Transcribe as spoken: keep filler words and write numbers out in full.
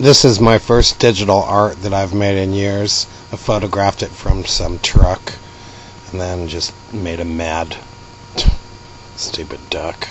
This is my first digital art that I've made in years. I photographed it from some truck and then just made him mad. Stupid duck.